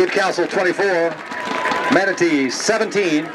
Good Counsel 24, Manatee 17.